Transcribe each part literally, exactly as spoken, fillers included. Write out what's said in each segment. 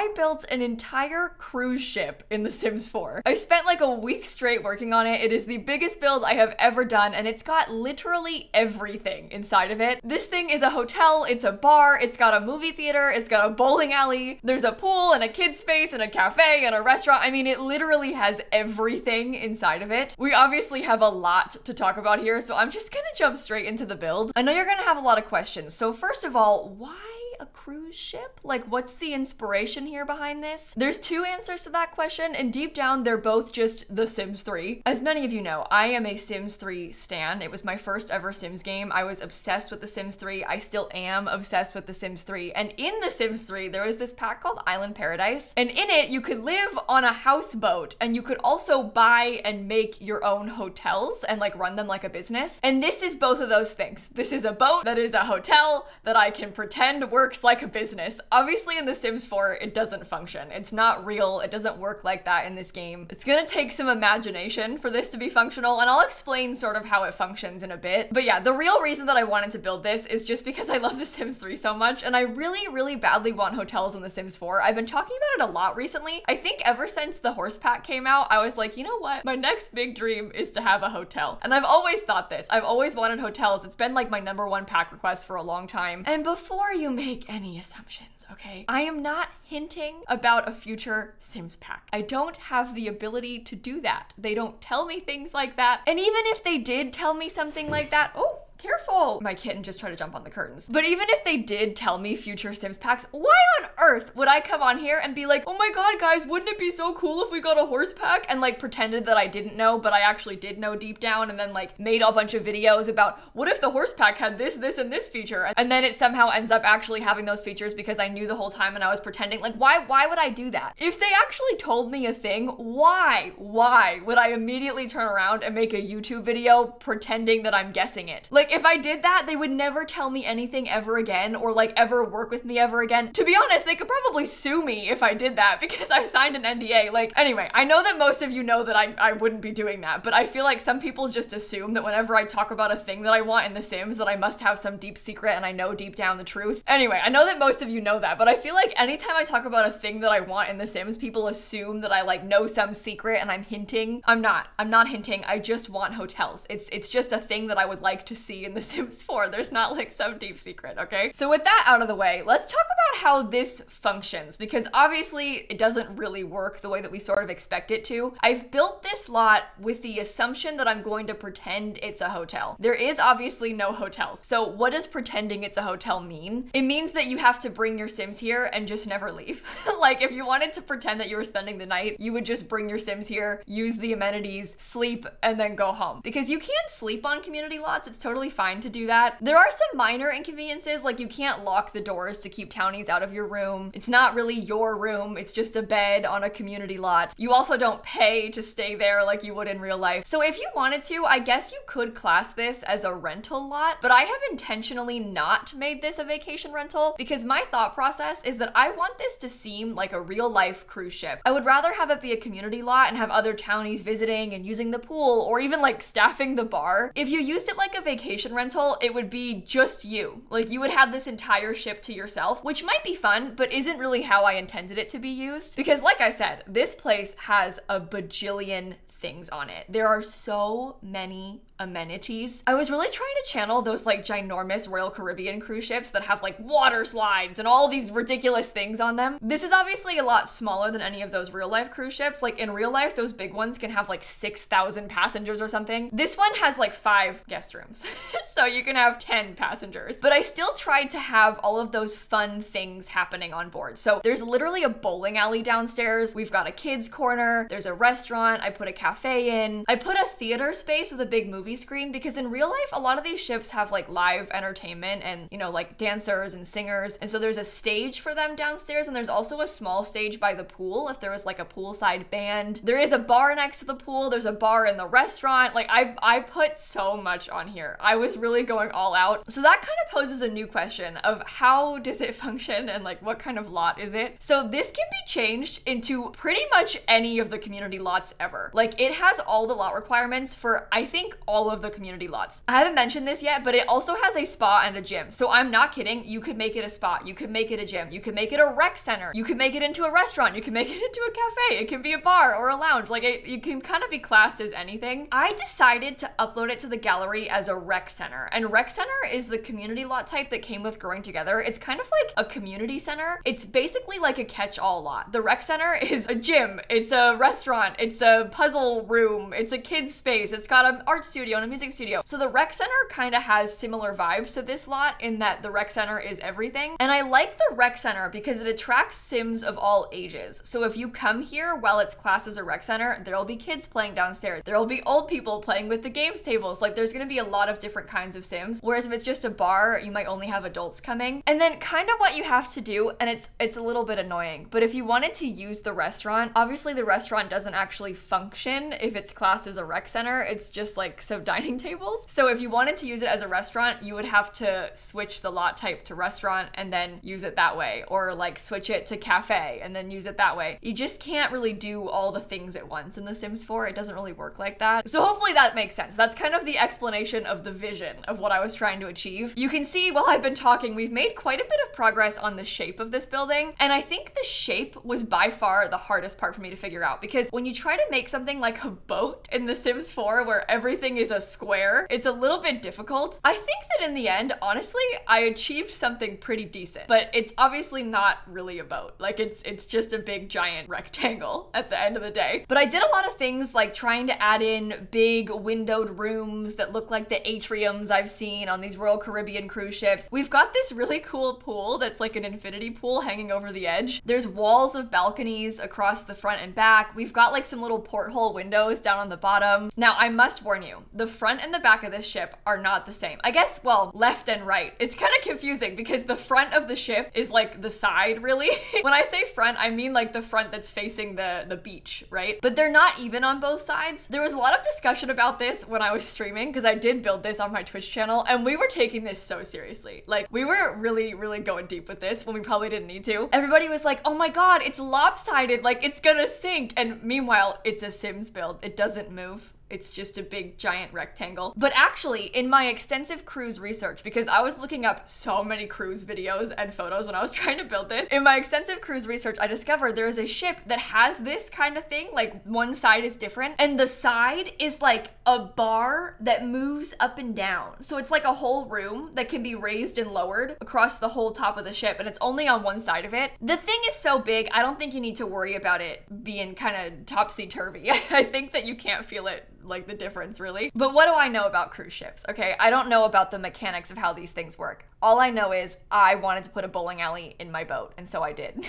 I built an entire cruise ship in The Sims four. I spent like a week straight working on it. It is the biggest build I have ever done, and it's got literally everything inside of it. This thing is a hotel, it's a bar, it's got a movie theater, it's got a bowling alley, there's a pool and a kid's space and a cafe and a restaurant. I mean, it literally has everything inside of it. We obviously have a lot to talk about here, so I'm just gonna jump straight into the build. I know you're gonna have a lot of questions, so first of all, why a cruise ship? Like, what's the inspiration here behind this? There's two answers to that question, and deep down, they're both just The Sims three. As many of you know, I am a Sims three stan. It was my first ever Sims game. I was obsessed with The Sims three. I still am obsessed with The Sims three. And in The Sims three, there was this pack called Island Paradise, and in it, you could live on a houseboat, and you could also buy and make your own hotels and like run them like a business. And this is both of those things. This is a boat that is a hotel that I can pretend works like a business. Obviously in The Sims four, it doesn't function. It's not real. It doesn't work like that in this game. It's gonna take some imagination for this to be functional, and I'll explain sort of how it functions in a bit. But yeah, the real reason that I wanted to build this is just because I love The Sims three so much, and I really, really badly want hotels in The Sims four. I've been talking about it a lot recently. I think ever since the horse pack came out, I was like, you know what? My next big dream is to have a hotel. And I've always thought this. I've always wanted hotels. It's been like my number one pack request for a long time. And before you make any assumptions, okay? I am not hinting about a future Sims pack. I don't have the ability to do that. They don't tell me things like that. And even if they did tell me something like that, oh, careful. My kitten just tried to jump on the curtains. But even if they did tell me future Sims packs, why on earth would I come on here and be like, oh my god, guys, wouldn't it be so cool if we got a horse pack? And like pretended that I didn't know, but I actually did know deep down, and then like made a bunch of videos about what if the horse pack had this, this, and this feature? And then it somehow ends up actually having those features because I knew the whole time and I was pretending. Like, why, why would I do that? If they actually told me a thing, why, why would I immediately turn around and make a YouTube video pretending that I'm guessing it? Like, if I did that, they would never tell me anything ever again, or like ever work with me ever again. To be honest, they could probably sue me if I did that because I signed an N D A. Like, anyway, I know that most of you know that I, I wouldn't be doing that, but I feel like some people just assume that whenever I talk about a thing that I want in The Sims that I must have some deep secret and I know deep down the truth. Anyway, I know that most of you know that, but I feel like anytime I talk about a thing that I want in The Sims, people assume that I like know some secret and I'm hinting. I'm not. I'm not hinting. I just want hotels. It's, it's just a thing that I would like to see in The Sims four. There's not like some deep secret, okay? So with that out of the way, let's talk about how this functions, because obviously it doesn't really work the way that we sort of expect it to. I've built this lot with the assumption that I'm going to pretend it's a hotel. There is obviously no hotels. So what does pretending it's a hotel mean? It means that you have to bring your Sims here and just never leave. Like, if you wanted to pretend that you were spending the night, you would just bring your Sims here, use the amenities, sleep, and then go home. Because you can sleep on community lots. It's totally fine to do that. There are some minor inconveniences, like you can't lock the doors to keep townies out of your room. It's not really your room, it's just a bed on a community lot. You also don't pay to stay there like you would in real life. So if you wanted to, I guess you could class this as a rental lot, but I have intentionally not made this a vacation rental because my thought process is that I want this to seem like a real life cruise ship. I would rather have it be a community lot and have other townies visiting and using the pool, or even like staffing the bar. If you used it like a vacation vacation rental, it would be just you. Like, you would have this entire ship to yourself, which might be fun, but isn't really how I intended it to be used. Because like I said, this place has a bajillion things on it. There are so many amenities. I was really trying to channel those like ginormous Royal Caribbean cruise ships that have like water slides and all these ridiculous things on them. This is obviously a lot smaller than any of those real life cruise ships. Like, in real life, those big ones can have like six thousand passengers or something. This one has like five guest rooms. So you can have ten passengers. But I still tried to have all of those fun things happening on board. So there's literally a bowling alley downstairs. We've got a kids corner. There's a restaurant. I put a cafe in. I put a theater space with a big movie screen because in real life, a lot of these ships have like live entertainment and, you know, like dancers and singers. And so there's a stage for them downstairs, and there's also a small stage by the pool if there was like a poolside band. There is a bar next to the pool. There's a bar in the restaurant. Like, I, I put so much on here. I was really going all out. So that kind of poses a new question of how does it function and like what kind of lot is it? So this can be changed into pretty much any of the community lots ever. Like, it has all the lot requirements for, I think, all all of the community lots. I haven't mentioned this yet, but it also has a spa and a gym. So I'm not kidding. You could make it a spa. You could make it a gym. You could make it a rec center. You could make it into a restaurant. You can make it into a cafe. It can be a bar or a lounge. Like it, it can kind of be classed as anything. I decided to upload it to the gallery as a rec center. And rec center is the community lot type that came with Growing Together. It's kind of like a community center. It's basically like a catch-all lot. The rec center is a gym. It's a restaurant. It's a puzzle room. It's a kid's space. It's got an art studio and a music studio. So the rec center kind of has similar vibes to this lot in that the rec center is everything. And I like the rec center because it attracts Sims of all ages. So if you come here while it's classed as a rec center, there'll be kids playing downstairs. There'll be old people playing with the games tables. Like there's gonna be a lot of different kinds of Sims. Whereas if it's just a bar, you might only have adults coming. And then kind of what you have to do, and it's it's a little bit annoying, but if you wanted to use the restaurant, obviously the restaurant doesn't actually function if it's classed as a rec center. It's just like some dining tables. So if you wanted to use it as a restaurant, you would have to switch the lot type to restaurant and then use it that way, or like switch it to cafe and then use it that way. You just can't really do all the things at once in The Sims four. It doesn't really work like that. So hopefully that makes sense. That's kind of the explanation of the vision of what I was trying to achieve. You can see while I've been talking, we've made quite a bit of progress on the shape of this building. And I think the shape was by far the hardest part for me to figure out, because when you try to make something like a boat in The Sims four where everything is a square, it's a little bit difficult. I think that in the end, honestly, I achieved something pretty decent, but it's obviously not really a boat. Like it's, it's just a big giant rectangle at the end of the day. But I did a lot of things like trying to add in big windowed rooms that look like the atriums I've seen on these Royal Caribbean cruise ships. We've got this really cool pool that's like an infinity pool hanging over the edge. There's walls of balconies across the front and back. We've got like some little porthole windows down on the bottom. Now I must warn you, the front and the back of this ship are not the same. I guess, well, left and right. It's kind of confusing because the front of the ship is like the side, really. When I say front, I mean like the front that's facing the, the beach, right? But they're not even on both sides. There was a lot of discussion about this when I was streaming, because I did build this on my Twitch channel, and we were taking this so seriously. Like we were really, really going deep with this when we probably didn't need to. Everybody was like, oh my God, it's lopsided. Like it's gonna sink. And meanwhile, it's a Sims build. It doesn't move. It's just a big giant rectangle. But actually, in my extensive cruise research, because I was looking up so many cruise videos and photos when I was trying to build this, in my extensive cruise research, I discovered there is a ship that has this kind of thing, like one side is different, and the side is like a bar that moves up and down. So it's like a whole room that can be raised and lowered across the whole top of the ship, and it's only on one side of it. The thing is so big, I don't think you need to worry about it being kind of topsy-turvy. I think that you can't feel it, like the difference really. But what do I know about cruise ships? Okay, I don't know about the mechanics of how these things work. All I know is I wanted to put a bowling alley in my boat, and so I did.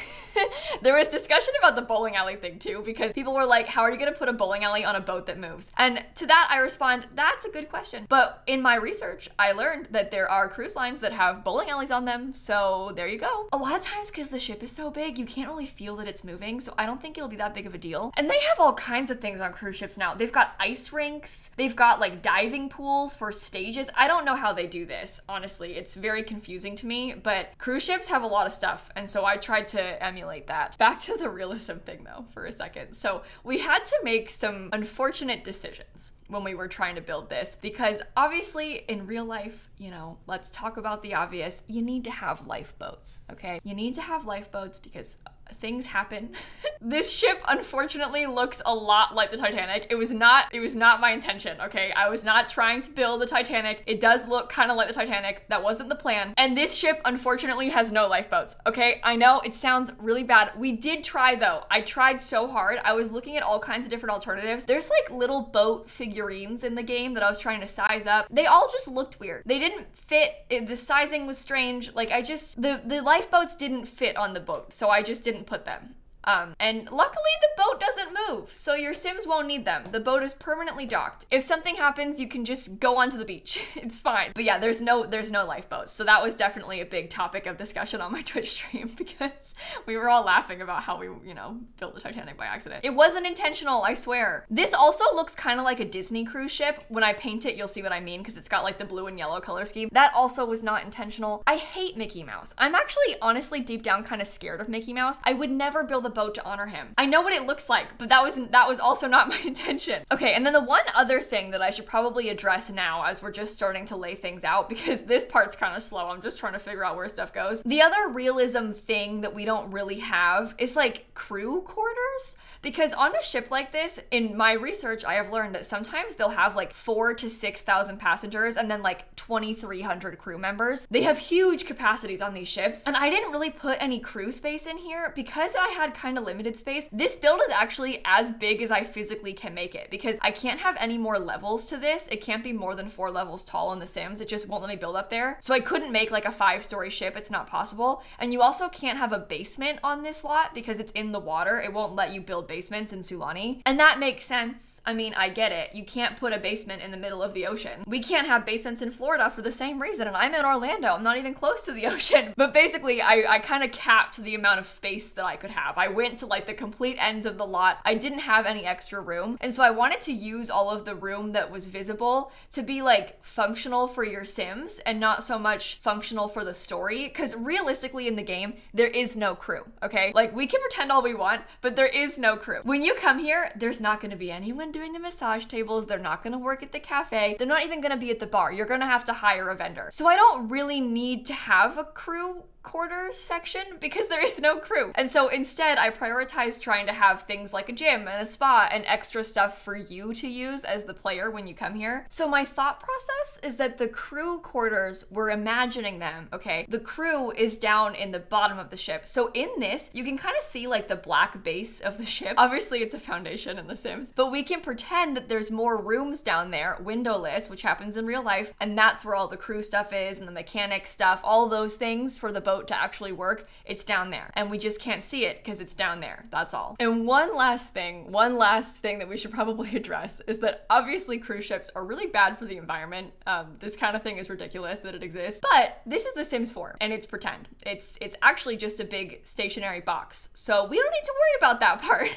There was discussion about the bowling alley thing too, because people were like, how are you gonna put a bowling alley on a boat that moves? And to that I respond, that's a good question. But in my research, I learned that there are cruise lines that have bowling alleys on them, so there you go. A lot of times, because the ship is so big, you can't really feel that it's moving, so I don't think it'll be that big of a deal. And they have all kinds of things on cruise ships now. They've got ice rinks. They've got like diving pools for stages. I don't know how they do this, honestly. It's very confusing to me, but cruise ships have a lot of stuff, and so I tried to emulate that. Back to the realism thing though for a second. So we had to make some unfortunate decisions when we were trying to build this, because obviously in real life, you know, let's talk about the obvious, you need to have lifeboats, okay? You need to have lifeboats because things happen. This ship unfortunately looks a lot like the Titanic. It was not, it was not my intention, okay? I was not trying to build the Titanic. It does look kind of like the Titanic. That wasn't the plan. And this ship unfortunately has no lifeboats, okay? I know it sounds really bad. We did try though. I tried so hard. I was looking at all kinds of different alternatives. There's like little boat figurines in the game that I was trying to size up. They all just looked weird. They didn't fit. The sizing was strange. Like I just, the, the lifeboats didn't fit on the boat. So I just didn't put them. Um, and luckily the boat doesn't move, so your Sims won't need them. The boat is permanently docked. If something happens, you can just go onto the beach. It's fine. But yeah, there's no, there's no lifeboats. So that was definitely a big topic of discussion on my Twitch stream, because we were all laughing about how we, you know, built the Titanic by accident. It wasn't intentional, I swear. This also looks kind of like a Disney cruise ship. When I paint it, you'll see what I mean, because it's got like the blue and yellow color scheme. That also was not intentional. I hate Mickey Mouse. I'm actually honestly deep down kind of scared of Mickey Mouse. I would never build a boat to honor him. I know what it looks like, but that was that was also not my intention. Okay, and then the one other thing that I should probably address now, as we're just starting to lay things out, because this part's kind of slow, I'm just trying to figure out where stuff goes. The other realism thing that we don't really have is like crew quarters, because on a ship like this, in my research, I have learned that sometimes they'll have like four to six thousand passengers and then like twenty-three hundred crew members. They have huge capacities on these ships, and I didn't really put any crew space in here because I had kind of limited space. This build is actually as big as I physically can make it, because I can't have any more levels to this. It can't be more than four levels tall in The Sims. It just won't let me build up there. So I couldn't make like a five-story ship. It's not possible. And you also can't have a basement on this lot because it's in the water. It won't let you build basements in Sulani. And that makes sense. I mean, I get it. You can't put a basement in the middle of the ocean. We can't have basements in Florida for the same reason. And I'm in Orlando. I'm not even close to the ocean. But basically, I, I kind of capped the amount of space that I could have. I went to like the complete ends of the lot. I didn't have any extra room. And so I wanted to use all of the room that was visible to be like functional for your Sims and not so much functional for the story. Because realistically in the game, there is no crew, okay? Like we can pretend all we want, but there is no crew. When you come here, there's not gonna be anyone doing the massage tables. They're not gonna work at the cafe. They're not even gonna be at the bar. You're gonna have to hire a vendor. So I don't really need to have a crew quarters section because there is no crew. And so instead I prioritized trying to have things like a gym and a spa and extra stuff for you to use as the player when you come here. So my thought process is that the crew quarters, we're imagining them, okay? The crew is down in the bottom of the ship. So in this, you can kind of see like the black base of the ship. Obviously it's a foundation in The Sims, but we can pretend that there's more rooms down there, windowless, which happens in real life. And that's where all the crew stuff is and the mechanic stuff, all those things for the boat to actually work, it's down there. And we just can't see it because it's down there, that's all. And one last thing, one last thing that we should probably address is that obviously cruise ships are really bad for the environment. Um, this kind of thing is ridiculous that it exists, but this is The Sims four and it's pretend. It's, it's actually just a big stationary box. So we don't need to worry about that part.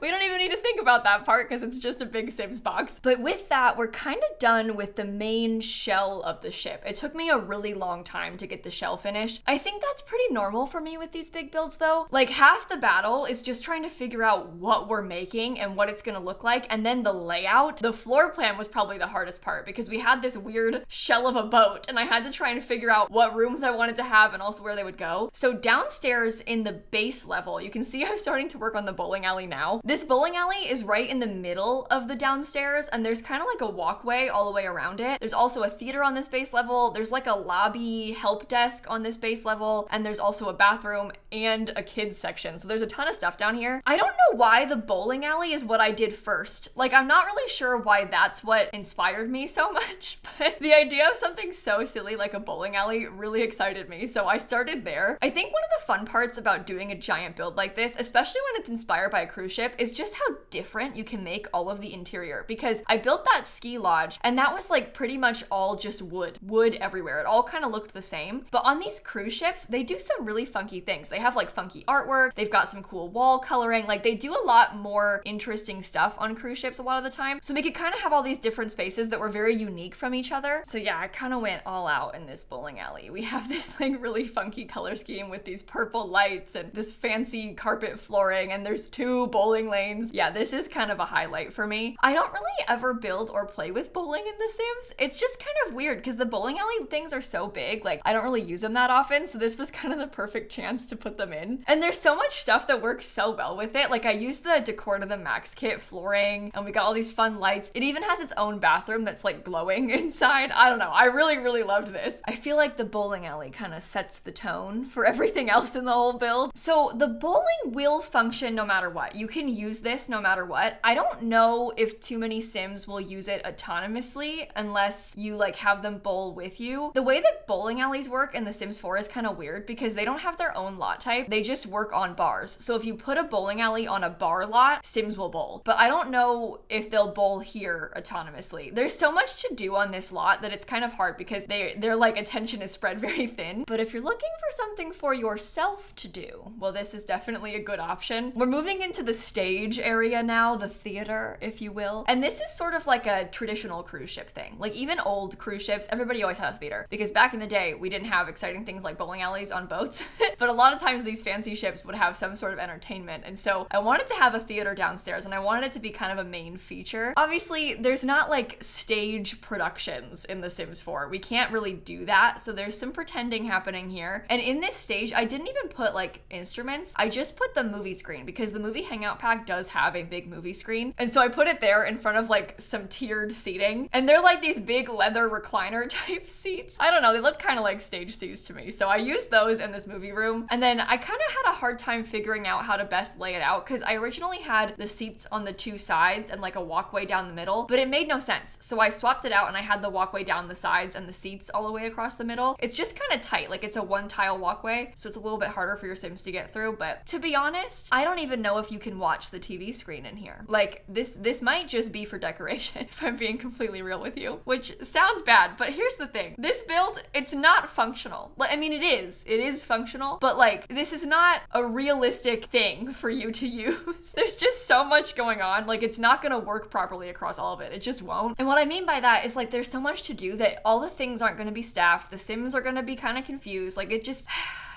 We don't even need to think about that part because it's just a big Sims box. But with that, we're kind of done with the main shell of the ship. It took me a really long time to get the shell finished. I I think that's pretty normal for me with these big builds though. Like half the battle is just trying to figure out what we're making and what it's gonna look like, and then the layout. The floor plan was probably the hardest part because we had this weird shell of a boat and I had to try and figure out what rooms I wanted to have and also where they would go. So downstairs in the base level, you can see I'm starting to work on the bowling alley now. This bowling alley is right in the middle of the downstairs and there's kind of like a walkway all the way around it. There's also a theater on this base level. There's like a lobby help desk on this base level. level and there's also a bathroom and a kids section. So there's a ton of stuff down here. I don't know why the bowling alley is what I did first. Like I'm not really sure why that's what inspired me so much, but the idea of something so silly like a bowling alley really excited me. So I started there. I think one of the fun parts about doing a giant build like this, especially when it's inspired by a cruise ship, is just how different you can make all of the interior, because I built that ski lodge and that was like pretty much all just wood, wood everywhere. It all kind of looked the same, but on these cruise ships ships, they do some really funky things. They have like funky artwork, they've got some cool wall coloring, like they do a lot more interesting stuff on cruise ships a lot of the time. So we could kind of have all these different spaces that were very unique from each other. So yeah, I kind of went all out in this bowling alley. We have this like really funky color scheme with these purple lights and this fancy carpet flooring, and there's two bowling lanes. Yeah, this is kind of a highlight for me. I don't really ever build or play with bowling in The Sims. It's just kind of weird because the bowling alley things are so big, like I don't really use them that often. So this was kind of the perfect chance to put them in. And there's so much stuff that works so well with it. Like I used the Decor to the Max kit flooring and we got all these fun lights. It even has its own bathroom that's like glowing inside. I don't know. I really, really loved this. I feel like the bowling alley kind of sets the tone for everything else in the whole build. So the bowling will function no matter what. You can use this no matter what. I don't know if too many Sims will use it autonomously unless you like have them bowl with you. The way that bowling alleys work in The Sims four is kind of weird because they don't have their own lot type. They just work on bars. So if you put a bowling alley on a bar lot, Sims will bowl. But I don't know if they'll bowl here autonomously. There's so much to do on this lot that it's kind of hard because they, their like attention is spread very thin. But if you're looking for something for yourself to do, well, this is definitely a good option. We're moving into the stage area now, the theater, if you will. And this is sort of like a traditional cruise ship thing. Like even old cruise ships, everybody always had a theater because back in the day, we didn't have exciting things like bowling bowling alleys on boats. But a lot of times these fancy ships would have some sort of entertainment. And so I wanted to have a theater downstairs and I wanted it to be kind of a main feature. Obviously, there's not like stage productions in The Sims four. We can't really do that. So there's some pretending happening here. And in this stage, I didn't even put like instruments. I just put the movie screen because the movie hangout pack does have a big movie screen. And so I put it there in front of like some tiered seating. And they're like these big leather recliner type seats. I don't know, they look kind of like stage seats to me. So I used those in this movie room. And then I kind of had a hard time figuring out how to best lay it out because I originally had the seats on the two sides and like a walkway down the middle, but it made no sense. So I swapped it out and I had the walkway down the sides and the seats all the way across the middle. It's just kind of tight, like it's a one tile walkway. So it's a little bit harder for your Sims to get through. But to be honest, I don't even know if you can watch the T V screen in here. Like this, this might just be for decoration if I'm being completely real with you, which sounds bad, but here's the thing. This build, it's not functional. Like, I mean, it is, it is functional, but like this is not a realistic thing for you to use. There's just so much going on. Like it's not gonna work properly across all of it. It just won't. And what I mean by that is like, there's so much to do that all the things aren't gonna be staffed. The Sims are gonna be kind of confused. Like it just,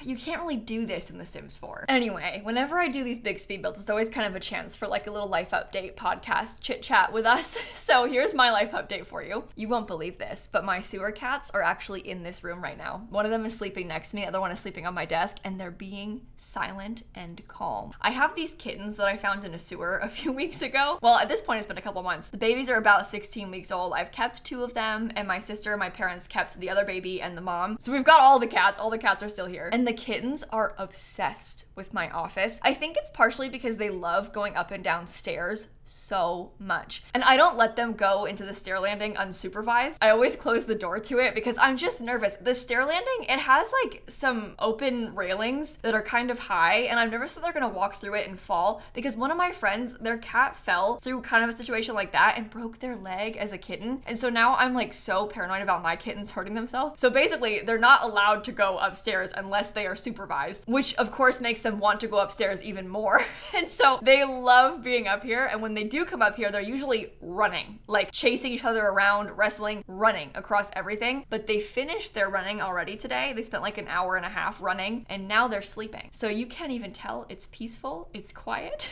you can't really do this in The Sims four. Anyway, whenever I do these big speed builds, it's always kind of a chance for like a little life update podcast chit chat with us. So here's my life update for you. You won't believe this, but my sewer cats are actually in this room right now. One of them is sleeping next to me, the other one is sleeping on my desk, and they're being silent and calm. I have these kittens that I found in a sewer a few weeks ago. Well, at this point, it's been a couple months. The babies are about sixteen weeks old. I've kept two of them, and my sister and my parents kept the other baby and the mom. So we've got all the cats. All the cats are still here. And the The kittens are obsessed with my office. I think it's partially because they love going up and down stairs so much. And I don't let them go into the stair landing unsupervised. I always close the door to it because I'm just nervous. The stair landing, it has like some open railings that are kind of high and I'm nervous that they're gonna walk through it and fall because one of my friends, their cat fell through kind of a situation like that and broke their leg as a kitten. And so now I'm like so paranoid about my kittens hurting themselves. So basically they're not allowed to go upstairs unless they are supervised, which of course makes them want to go upstairs even more. And so they love being up here. And when When they do come up here, they're usually running, like chasing each other around, wrestling, running across everything. But they finished their running already today. They spent like an hour and a half running and now they're sleeping. So you can't even tell. It's peaceful, it's quiet.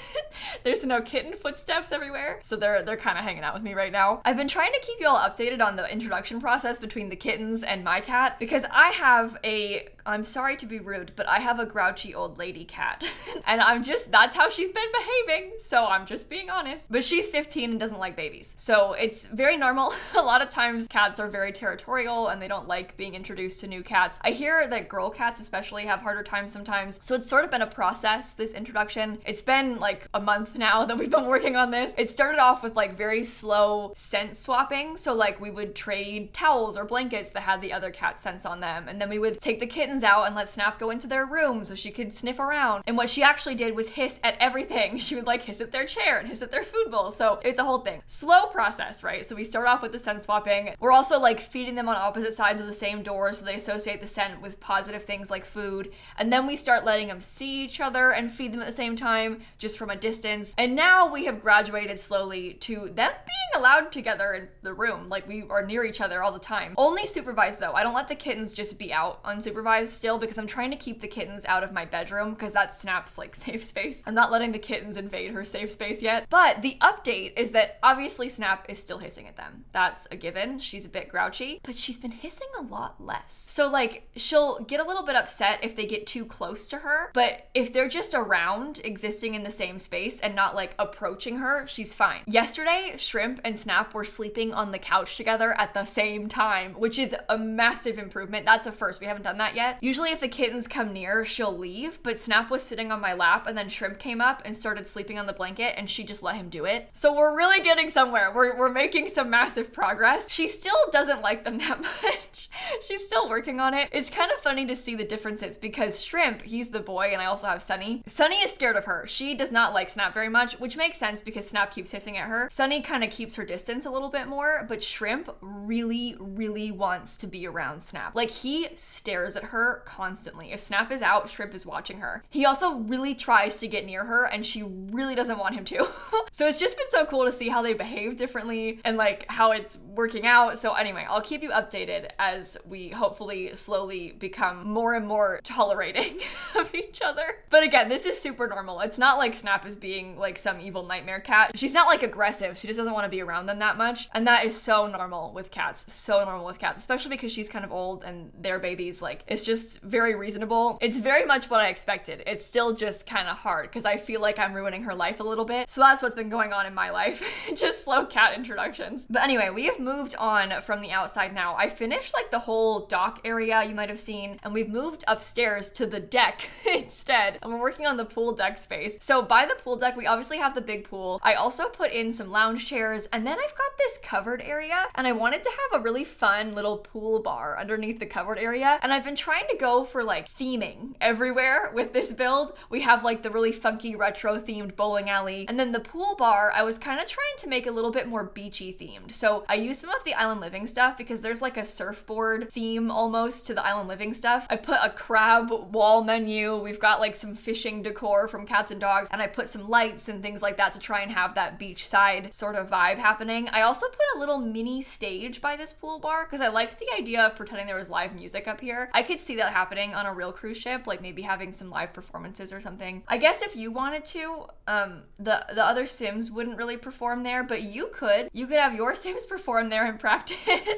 There's no kitten footsteps everywhere. So they're they're kind of hanging out with me right now. I've been trying to keep you all updated on the introduction process between the kittens and my cat because I have a, I'm sorry to be rude, but I have a grouchy old lady cat. And I'm just, that's how she's been behaving. So I'm just being honest. But she's fifteen and doesn't like babies. So it's very normal. A lot of times cats are very territorial and they don't like being introduced to new cats. I hear that girl cats especially have harder times sometimes. So it's sort of been a process, this introduction. It's been like a month now that we've been working on this. It started off with like very slow scent swapping. So like we would trade towels or blankets that had the other cat scents on them. And then we would take the kittens out and let Snap go into their room so she could sniff around. And what she actually did was hiss at everything. She would like hiss at their chair and hiss at their food bowl. So it's a whole thing. Slow process, right? So we start off with the scent swapping. We're also like feeding them on opposite sides of the same door so they associate the scent with positive things like food. And then we start letting them see each other and feed them at the same time, just from a distance. And now we have graduated slowly to them being allowed together in the room. Like we are near each other all the time. Only supervised though. I don't let the kittens just be out unsupervised still because I'm trying to keep the kittens out of my bedroom because that's Snap's like safe space. I'm not letting the kittens invade her safe space yet. But But the update is that obviously Snap is still hissing at them. That's a given. She's a bit grouchy, but she's been hissing a lot less. So like she'll get a little bit upset if they get too close to her, but if they're just around existing in the same space and not like approaching her, she's fine. Yesterday, Shrimp and Snap were sleeping on the couch together at the same time, which is a massive improvement. That's a first. We haven't done that yet. Usually if the kittens come near, she'll leave, but Snap was sitting on my lap and then Shrimp came up and started sleeping on the blanket and she just let him do it. So we're really getting somewhere. We're, we're making some massive progress. She still doesn't like them that much. She's still working on it. It's kind of funny to see the differences because Shrimp, he's the boy, and I also have Sunny. Sunny is scared of her. She does not like Snap very much, which makes sense because Snap keeps hissing at her. Sunny kind of keeps her distance a little bit more, but Shrimp really, really wants to be around Snap. Like he stares at her constantly. If Snap is out, Shrimp is watching her. He also really tries to get near her and she really doesn't want him to. So it's just been so cool to see how they behave differently and like how it's working out. So anyway, I'll keep you updated as we hopefully slowly become more and more tolerating of each other. But again, this is super normal. It's not like Snap is being like some evil nightmare cat. She's not like aggressive. She just doesn't want to be around them that much. And that is so normal with cats. So normal with cats, especially because she's kind of old and their babies, like it's just very reasonable. It's very much what I expected. It's still just kind of hard because I feel like I'm ruining her life a little bit. So that's what's been going on in my life. Just slow cat introductions. But anyway, we have moved on from the outside now. I finished like the whole dock area you might have seen, and we've moved upstairs to the deck instead. And we're working on the pool deck space. So by the pool deck, we obviously have the big pool. I also put in some lounge chairs, and then I've got this covered area, and I wanted to have a really fun little pool bar underneath the covered area. And I've been trying to go for like theming everywhere with this build. We have like the really funky retro themed bowling alley, and then the pool bar, I was kind of trying to make a little bit more beachy themed. So I used some of the island living stuff because there's like a surfboard theme almost to the island living stuff. I put a crab wall menu. We've got like some fishing decor from Cats and Dogs, and I put some lights and things like that to try and have that beachside sort of vibe happening. I also put a little mini stage by this pool bar because I liked the idea of pretending there was live music up here. I could see that happening on a real cruise ship, like maybe having some live performances or something. I guess if you wanted to, um, the, the other Sims wouldn't really perform there, but you could. You could have your Sims perform there and practice.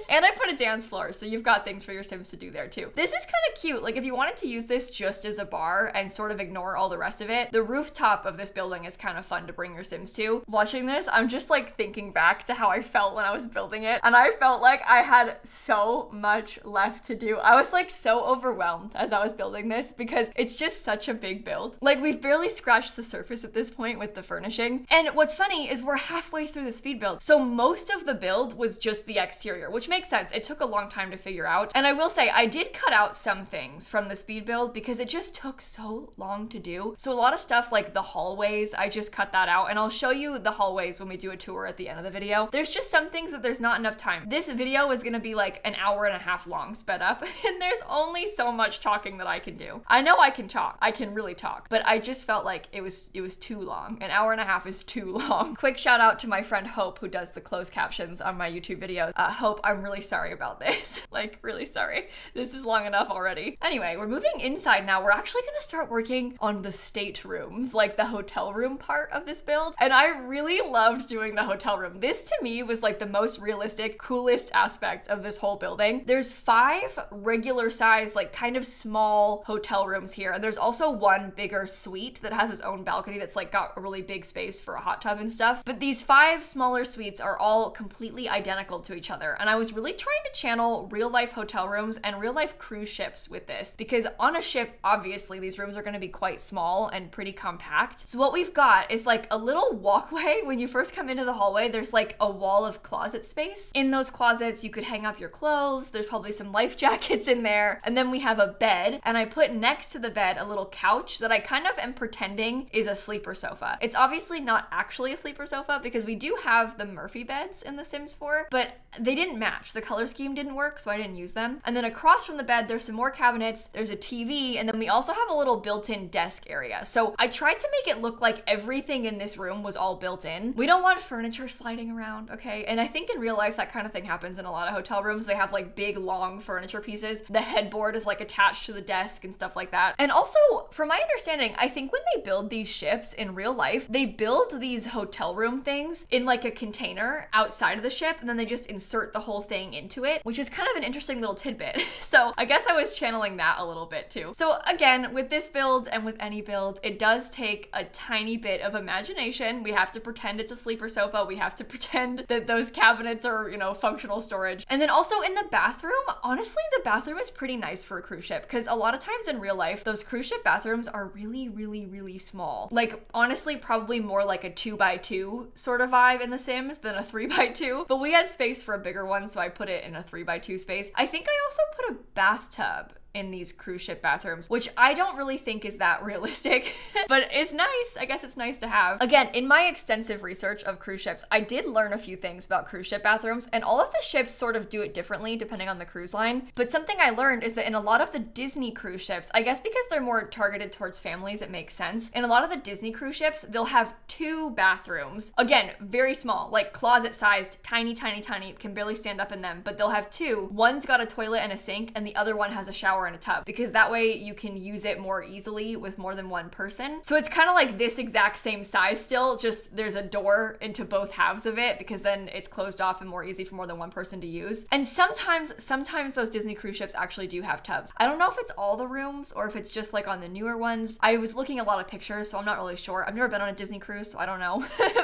And I put a dance floor, so you've got things for your Sims to do there too. This is kind of cute. Like if you wanted to use this just as a bar and sort of ignore all the rest of it, the rooftop of this building is kind of fun to bring your Sims to. Watching this, I'm just like thinking back to how I felt when I was building it, and I felt like I had so much left to do. I was like so overwhelmed as I was building this because it's just such a big build. Like we've barely scratched the surface at this point with the furnishing. And what's funny is we're halfway through the speed build. So most of the build was just the exterior, which makes sense. It took a long time to figure out. And I will say I did cut out some things from the speed build because it just took so long to do. So a lot of stuff like the hallways, I just cut that out, and I'll show you the hallways when we do a tour at the end of the video. There's just some things that there's not enough time. This video is gonna be like an hour and a half long sped up, and there's only so much talking that I can do. I know I can talk. I can really talk, but I just felt like it was it was too long. An hour and a half is too long. Quick shout out to my friend Hope, who does the closed captions on my YouTube videos. Uh, Hope, I'm really sorry about this. Like, really sorry. This is long enough already. Anyway, we're moving inside now. We're actually gonna start working on the staterooms, like the hotel room part of this build, and I really loved doing the hotel room. This to me was like the most realistic, coolest aspect of this whole building. There's five regular size, like kind of small hotel rooms here, and there's also one bigger suite that has its own balcony that's like got a really big space for a hot tub and stuff. But these five smaller suites are all completely identical to each other, and I was really trying to channel real life hotel rooms and real life cruise ships with this, because on a ship, obviously these rooms are going to be quite small and pretty compact. So what we've got is like a little walkway. When you first come into the hallway, there's like a wall of closet space. In those closets, you could hang up your clothes. There's probably some life jackets in there. And then we have a bed, and I put next to the bed a little couch that I kind of am pretending is a sleeper sofa. It's obviously not actually a sleeper sofa because we do have the Murphy beds in The Sims four, but they didn't match. The color scheme didn't work, so I didn't use them. And then across from the bed, there's some more cabinets, there's a T V, and then we also have a little built-in desk area. So I tried to make it look like everything in this room was all built in. We don't want furniture sliding around, okay? And I think in real life, that kind of thing happens in a lot of hotel rooms. They have like big, long furniture pieces. The headboard is like attached to the desk and stuff like that. And also, from my understanding, I think when they build these ships in real life, they build these hotel room things in like a container outside of the ship, and then they just insert the whole thing into it, which is kind of an interesting little tidbit. So I guess I was channeling that a little bit too. So again, with this build and with any build, it does take a tiny bit of imagination. We have to pretend it's a sleeper sofa. We have to pretend that those cabinets are, you know, functional storage. And then also in the bathroom, honestly, the bathroom is pretty nice for a cruise ship, because a lot of times in real life, those cruise ship bathrooms are really, really, really small. Like honestly, probably more like a two by two sort of vibe in The Sims than a three by two, but we had space for a bigger one, so I put it in a three by two space. I think I also put a bathtub in these cruise ship bathrooms, which I don't really think is that realistic, but it's nice. I guess it's nice to have. Again, in my extensive research of cruise ships, I did learn a few things about cruise ship bathrooms, and all of the ships sort of do it differently depending on the cruise line. But something I learned is that in a lot of the Disney cruise ships, I guess because they're more targeted towards families, it makes sense. In a lot of the Disney cruise ships, they'll have two bathrooms. Again, very small, like closet sized, tiny, tiny, tiny, can barely stand up in them, but they'll have two. One's got a toilet and a sink, and the other one has a shower in a tub, because that way you can use it more easily with more than one person. So it's kind of like this exact same size still, just there's a door into both halves of it, because then it's closed off and more easy for more than one person to use. And sometimes, sometimes those Disney cruise ships actually do have tubs. I don't know if it's all the rooms or if it's just like on the newer ones. I was looking at a lot of pictures, so I'm not really sure. I've never been on a Disney cruise, so I don't know.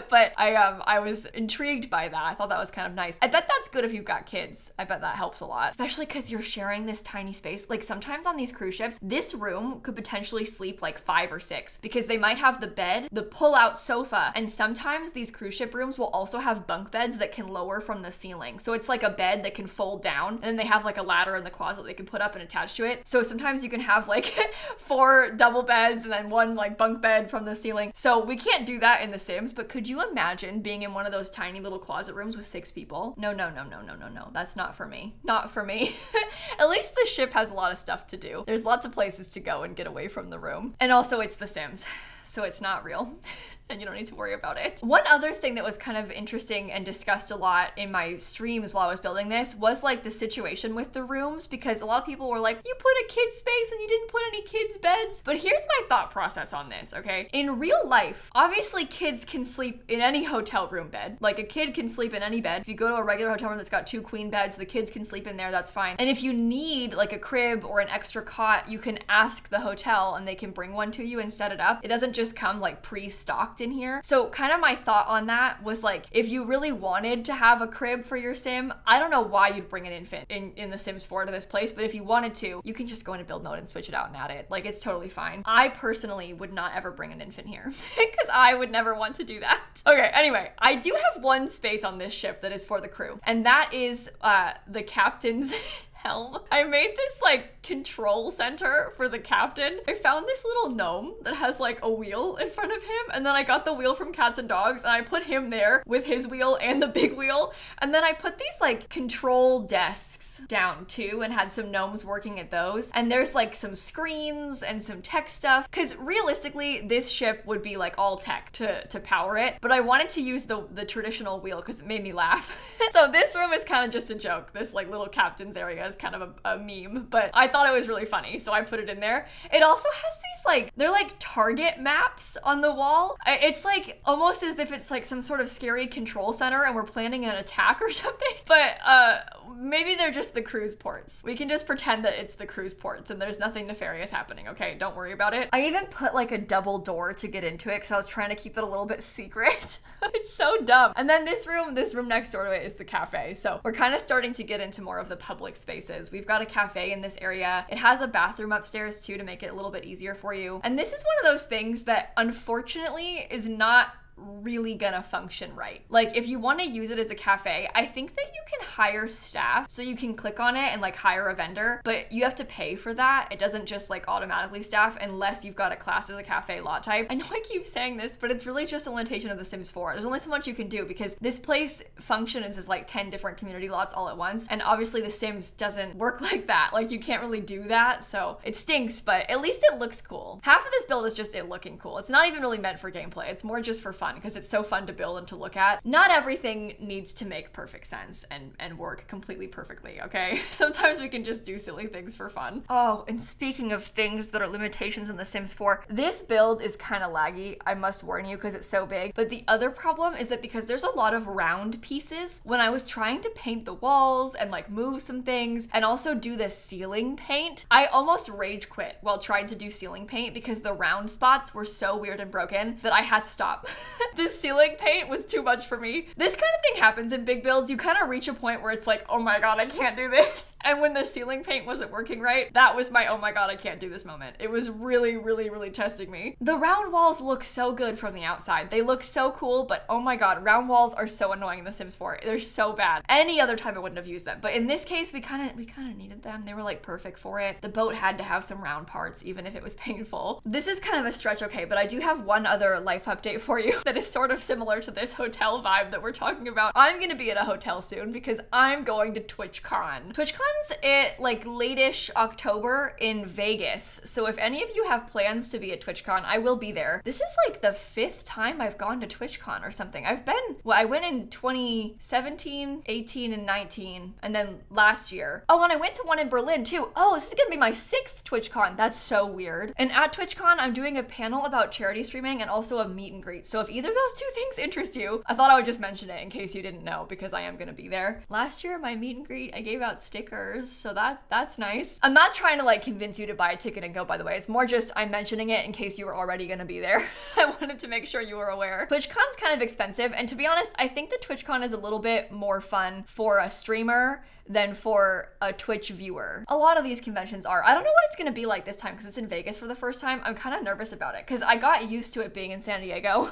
But I um I was intrigued by that. I thought that was kind of nice. I bet that's good if you've got kids. I bet that helps a lot, especially because you're sharing this tiny space. Like, sometimes on these cruise ships, this room could potentially sleep like five or six, because they might have the bed, the pull-out sofa, and sometimes these cruise ship rooms will also have bunk beds that can lower from the ceiling. So it's like a bed that can fold down, and then they have like a ladder in the closet they can put up and attach to it. So sometimes you can have like four double beds and then one like bunk bed from the ceiling. So we can't do that in The Sims, but could you imagine being in one of those tiny little closet rooms with six people? No, no, no, no, no, no, no. That's not for me. Not for me. At least the ship has a lot of stuff to do. There's lots of places to go and get away from the room. And also it's The Sims, so it's not real. And you don't need to worry about it. One other thing that was kind of interesting and discussed a lot in my streams while I was building this was like the situation with the rooms, because a lot of people were like, you put a kid's space and you didn't put any kids' beds. But here's my thought process on this, okay? In real life, obviously kids can sleep in any hotel room bed. Like, a kid can sleep in any bed. If you go to a regular hotel room that's got two queen beds, the kids can sleep in there, that's fine. And if you need like a crib or an extra cot, you can ask the hotel and they can bring one to you and set it up. It doesn't just come like pre-stocked in here. So kind of my thought on that was like, if you really wanted to have a crib for your sim, I don't know why you'd bring an infant in, in The Sims four to this place, but if you wanted to, you can just go into build mode and switch it out and add it. Like, it's totally fine. I personally would not ever bring an infant here because I would never want to do that. Okay, anyway, I do have one space on this ship that is for the crew, and that is uh, the captain's helm. I made this like control center for the captain. I found this little gnome that has like a wheel in front of him, and then I got the wheel from Cats and Dogs and I put him there with his wheel and the big wheel, and then I put these like control desks down too and had some gnomes working at those, and there's like some screens and some tech stuff, because realistically this ship would be like all tech to, to power it, but I wanted to use the, the traditional wheel because it made me laugh. So this room is kind of just a joke. This like little captain's area as kind of a, a meme, but I thought it was really funny, so I put it in there. It also has these like, they're like target maps on the wall. It's like almost as if it's like some sort of scary control center and we're planning an attack or something, but uh, maybe they're just the cruise ports. We can just pretend that it's the cruise ports and there's nothing nefarious happening, okay? Don't worry about it. I even put like a double door to get into it because I was trying to keep it a little bit secret. It's so dumb. And then this room, this room next door to it is the cafe. So we're kind of starting to get into more of the public space. We've got a cafe in this area. It has a bathroom upstairs too to make it a little bit easier for you. And this is one of those things that unfortunately is not really gonna function right. Like, if you want to use it as a cafe, I think that you can hire staff, so you can click on it and like hire a vendor, but you have to pay for that. It doesn't just like automatically staff unless you've got a class as a cafe lot type. I know I keep saying this, but it's really just a limitation of The Sims four. There's only so much you can do because this place functions as like ten different community lots all at once, and obviously The Sims doesn't work like that. Like, you can't really do that, so it stinks, but at least it looks cool. Half of this build is just it looking cool. It's not even really meant for gameplay. It's more just for fun, because it's so fun to build and to look at. Not everything needs to make perfect sense and, and work completely perfectly, okay? Sometimes we can just do silly things for fun. Oh, and speaking of things that are limitations in The Sims four, this build is kind of laggy, I must warn you, because it's so big. But the other problem is that because there's a lot of round pieces, when I was trying to paint the walls and like move some things and also do the ceiling paint, I almost rage quit while trying to do ceiling paint because the round spots were so weird and broken that I had to stop. The ceiling paint was too much for me. This kind of thing happens in big builds. You kind of reach a point where it's like, oh my god, I can't do this. And when the ceiling paint wasn't working right, that was my oh my god, I can't do this moment. It was really, really, really testing me. The round walls look so good from the outside. They look so cool, but oh my god, round walls are so annoying in The Sims four. They're so bad. Any other time I wouldn't have used them, but in this case, we kind of we kind of needed them. They were like perfect for it. The boat had to have some round parts, even if it was painful. This is kind of a stretch, okay, but I do have one other life update for you that is sort of similar to this hotel vibe that we're talking about. I'm gonna be at a hotel soon because I'm going to TwitchCon. TwitchCon's at like late-ish October in Vegas, so if any of you have plans to be at TwitchCon, I will be there. This is like the fifth time I've gone to TwitchCon or something. I've been, well, I went in twenty seventeen, eighteen, and nineteen, and then last year. Oh, and I went to one in Berlin too. Oh, this is gonna be my sixth TwitchCon. That's so weird. And at TwitchCon, I'm doing a panel about charity streaming and also a meet and greet. So if either of those two things interest you, I thought I would just mention it in case you didn't know, because I am gonna be there. Last year, my meet and greet, I gave out stickers, so that that's nice. I'm not trying to like convince you to buy a ticket and go, by the way. It's more just I'm mentioning it in case you were already gonna be there. I wanted to make sure you were aware. TwitchCon's kind of expensive, and to be honest, I think the TwitchCon is a little bit more fun for a streamer than for a Twitch viewer. A lot of these conventions are. I don't know what it's gonna be like this time because it's in Vegas for the first time. I'm kind of nervous about it because I got used to it being in San Diego.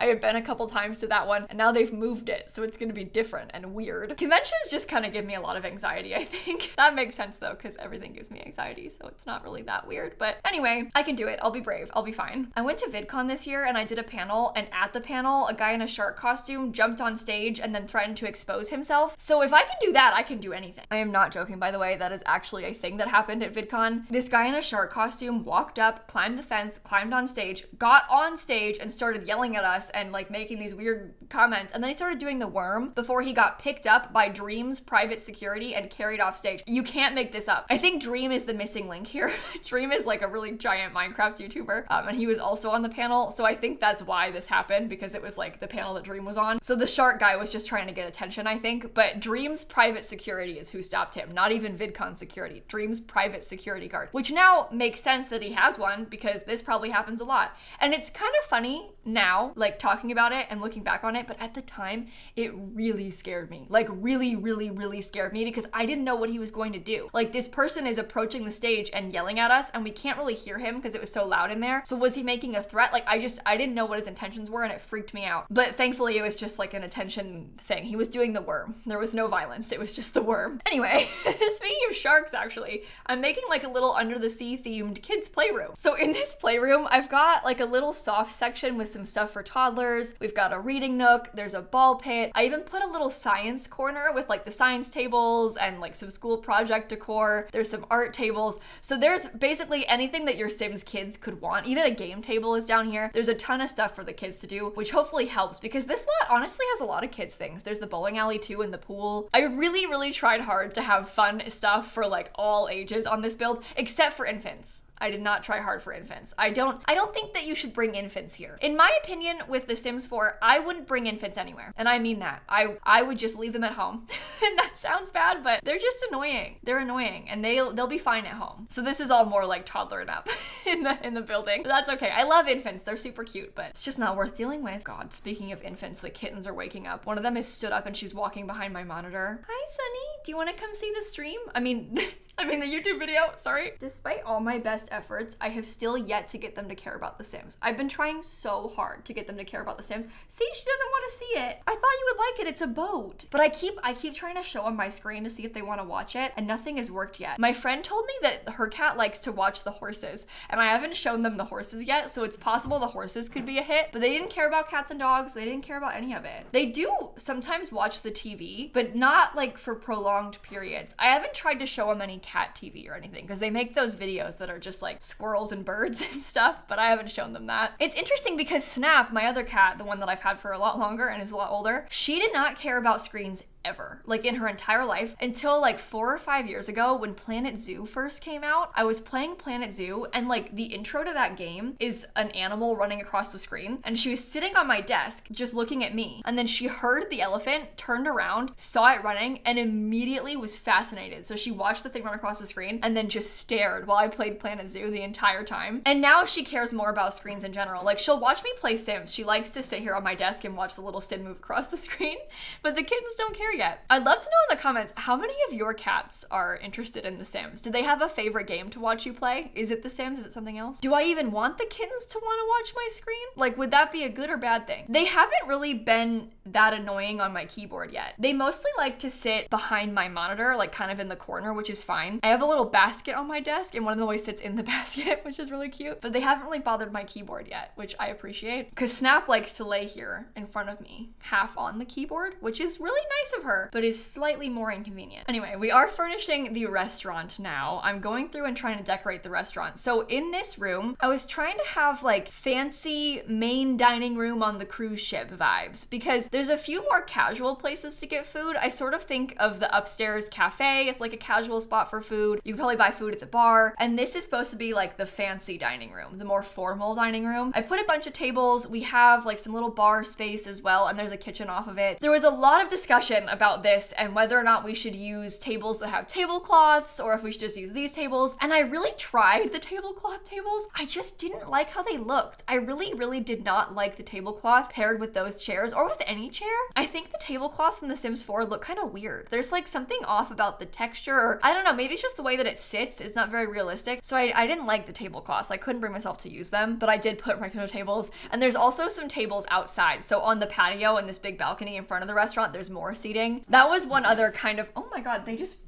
I have been a couple times to that one and now they've moved it, so it's gonna be different and weird. Conventions just kind of give me a lot of anxiety, I think. That makes sense though because everything gives me anxiety, so it's not really that weird. But anyway, I can do it. I'll be brave. I'll be fine. I went to VidCon this year and I did a panel, and at the panel, a guy in a shark costume jumped on stage and then threatened to expose himself. So if I can do that, I can do anything. I am not joking, by the way. That is actually a thing that happened at VidCon. This guy in a shark costume walked up, climbed the fence, climbed on stage, got on stage and started yelling at us and like making these weird comments, and then he started doing the worm before he got picked up by Dream's private security and carried off stage. You can't make this up. I think Dream is the missing link here. Dream is like a really giant Minecraft YouTuber, um, and he was also on the panel, so I think that's why this happened, because it was like the panel that Dream was on. So the shark guy was just trying to get attention, I think, but Dream's private security is who stopped him, not even VidCon security. Dream's private security guard, which now makes sense that he has one because this probably happens a lot. And it's kind of funny now, like talking about it and looking back on it, but at the time, it really scared me. Like really, really, really scared me because I didn't know what he was going to do. Like this person is approaching the stage and yelling at us and we can't really hear him because it was so loud in there. So was he making a threat? Like I just, I didn't know what his intentions were and it freaked me out. But thankfully it was just like an attention thing. He was doing the worm. There was no violence. It was just the worm. Anyway, speaking of sharks, actually, I'm making like a little under the sea themed kids playroom. So in this playroom, I've got like a little soft section with some stuff for toddlers. We've got a reading nook. There's a ball pit. I even put a little science corner with like the science tables and like some school project decor. There's some art tables. So there's basically anything that your Sims kids could want. Even a game table is down here. There's a ton of stuff for the kids to do, which hopefully helps because this lot honestly has a lot of kids things. There's the bowling alley too and the pool. I really, really tried hard to have fun stuff for like all ages on this build, except for infants. I did not try hard for infants. I don't I don't think that you should bring infants here. In my opinion, with The Sims four, I wouldn't bring infants anywhere. And I mean that. I I would just leave them at home. And that sounds bad, but they're just annoying. They're annoying and they'll they'll be fine at home. So this is all more like toddlered up in the in the building. But that's okay. I love infants. They're super cute, but it's just not worth dealing with. God, speaking of infants, the kittens are waking up. One of them has stood up and she's walking behind my monitor. Hi, Sunny. Do you want to come see the stream? I mean I mean the YouTube video, sorry. Despite all my best efforts, I have still yet to get them to care about The Sims. I've been trying so hard to get them to care about The Sims. See, she doesn't want to see it. I thought you would like it, it's a boat. But I keep I keep trying to show on my screen to see if they want to watch it, and nothing has worked yet. My friend told me that her cat likes to watch the horses, and I haven't shown them the horses yet, so it's possible the horses could be a hit, but they didn't care about cats and dogs, they didn't care about any of it. They do sometimes watch the T V, but not like for prolonged periods. I haven't tried to show them any cat T V or anything, because they make those videos that are just like squirrels and birds and stuff, but I haven't shown them that. It's interesting because Snap, my other cat, the one that I've had for a lot longer and is a lot older, she did not care about screens ever, like in her entire life, until like four or five years ago when Planet Zoo first came out. I was playing Planet Zoo and like the intro to that game is an animal running across the screen, and she was sitting on my desk just looking at me, and then she heard the elephant, turned around, saw it running, and immediately was fascinated. So she watched the thing run across the screen and then just stared while I played Planet Zoo the entire time. And now she cares more about screens in general. Like she'll watch me play Sims. She likes to sit here on my desk and watch the little Sim move across the screen, but the kittens don't care yet. I'd love to know in the comments, how many of your cats are interested in The Sims? Do they have a favorite game to watch you play? Is it The Sims? Is it something else? Do I even want the kittens to want to watch my screen? Like, would that be a good or bad thing? They haven't really been that annoying on my keyboard yet. They mostly like to sit behind my monitor, like kind of in the corner, which is fine. I have a little basket on my desk and one of them always sits in the basket, which is really cute, but they haven't really bothered my keyboard yet, which I appreciate, because Snap likes to lay here in front of me, half on the keyboard, which is really nice of her, but is slightly more inconvenient. Anyway, we are furnishing the restaurant now. I'm going through and trying to decorate the restaurant. So in this room, I was trying to have like fancy main dining room on the cruise ship vibes, because there's a few more casual places to get food. I sort of think of the upstairs cafe as like a casual spot for food. You can probably buy food at the bar. And this is supposed to be like the fancy dining room, the more formal dining room. I put a bunch of tables. We have like some little bar space as well, and there's a kitchen off of it. There was a lot of discussion about this and whether or not we should use tables that have tablecloths or if we should just use these tables. And I really tried the tablecloth tables. I just didn't like how they looked. I really, really did not like the tablecloth paired with those chairs or with any chair. I think the tablecloths in The Sims four look kind of weird. There's like something off about the texture, or I don't know, maybe it's just the way that it sits. It's not very realistic. So I, I didn't like the tablecloths. I couldn't bring myself to use them, but I did put regular tables. And there's also some tables outside. So on the patio and this big balcony in front of the restaurant, there's more seating. That was one other kind of, oh my God, they just,